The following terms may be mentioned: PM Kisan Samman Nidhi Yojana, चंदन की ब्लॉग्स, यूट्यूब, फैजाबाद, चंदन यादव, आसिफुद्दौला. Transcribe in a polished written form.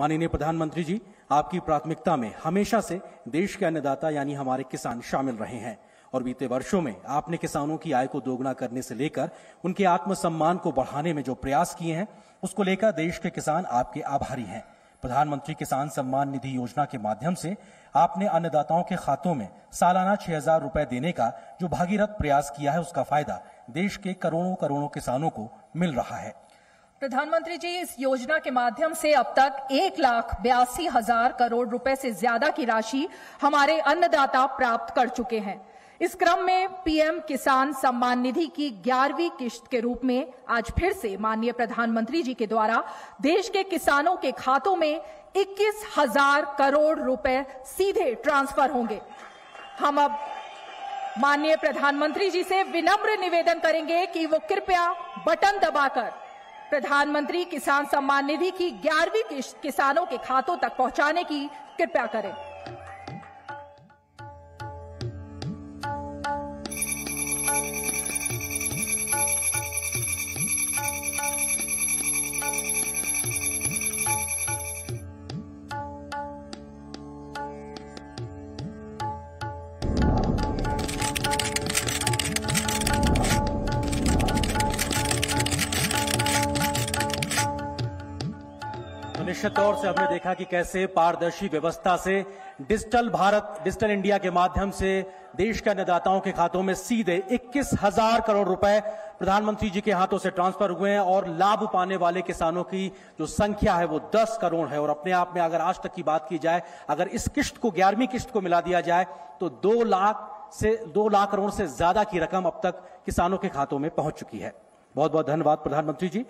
माननीय प्रधानमंत्री जी, आपकी प्राथमिकता में हमेशा से देश के अन्नदाता यानी हमारे किसान शामिल रहे हैं और बीते वर्षों में आपने किसानों की आय को दोगुना करने से लेकर उनके आत्मसम्मान को बढ़ाने में जो प्रयास किए हैं उसको लेकर देश के किसान आपके आभारी हैं। प्रधानमंत्री किसान सम्मान निधि योजना के माध्यम से आपने अन्नदाताओं के खातों में सालाना 6,000 रुपए देने का जो भागीरथ प्रयास किया है उसका फायदा देश के करोड़ों किसानों को मिल रहा है। प्रधानमंत्री जी, इस योजना के माध्यम से अब तक 1,82,000 करोड़ रुपए से ज्यादा की राशि हमारे अन्नदाता प्राप्त कर चुके हैं। इस क्रम में पीएम किसान सम्मान निधि की 11वीं किश्त के रूप में आज फिर से माननीय प्रधानमंत्री जी के द्वारा देश के किसानों के खातों में 21,000 करोड़ रुपए सीधे ट्रांसफर होंगे। हम अब माननीय प्रधानमंत्री जी से विनम्र निवेदन करेंगे कि वो कृपया बटन दबाकर प्रधानमंत्री किसान सम्मान निधि की 11वीं किश्त किसानों के खातों तक पहुंचाने की कृपया करें। निश्चित तौर से हमने देखा कि कैसे पारदर्शी व्यवस्था से डिजिटल इंडिया के माध्यम से देश के अन्नदाताओं के खातों में सीधे 21,000 करोड़ रुपए प्रधानमंत्री जी के हाथों से ट्रांसफर हुए हैं और लाभ पाने वाले किसानों की जो संख्या है वो 10 करोड़ है। और अपने आप में अगर आज तक की बात की जाए, अगर इस किश्त को 11वीं किश्त को मिला दिया जाए तो 2 लाख करोड़ से ज्यादा की रकम अब तक किसानों के खातों में पहुंच चुकी है। बहुत बहुत धन्यवाद प्रधानमंत्री जी।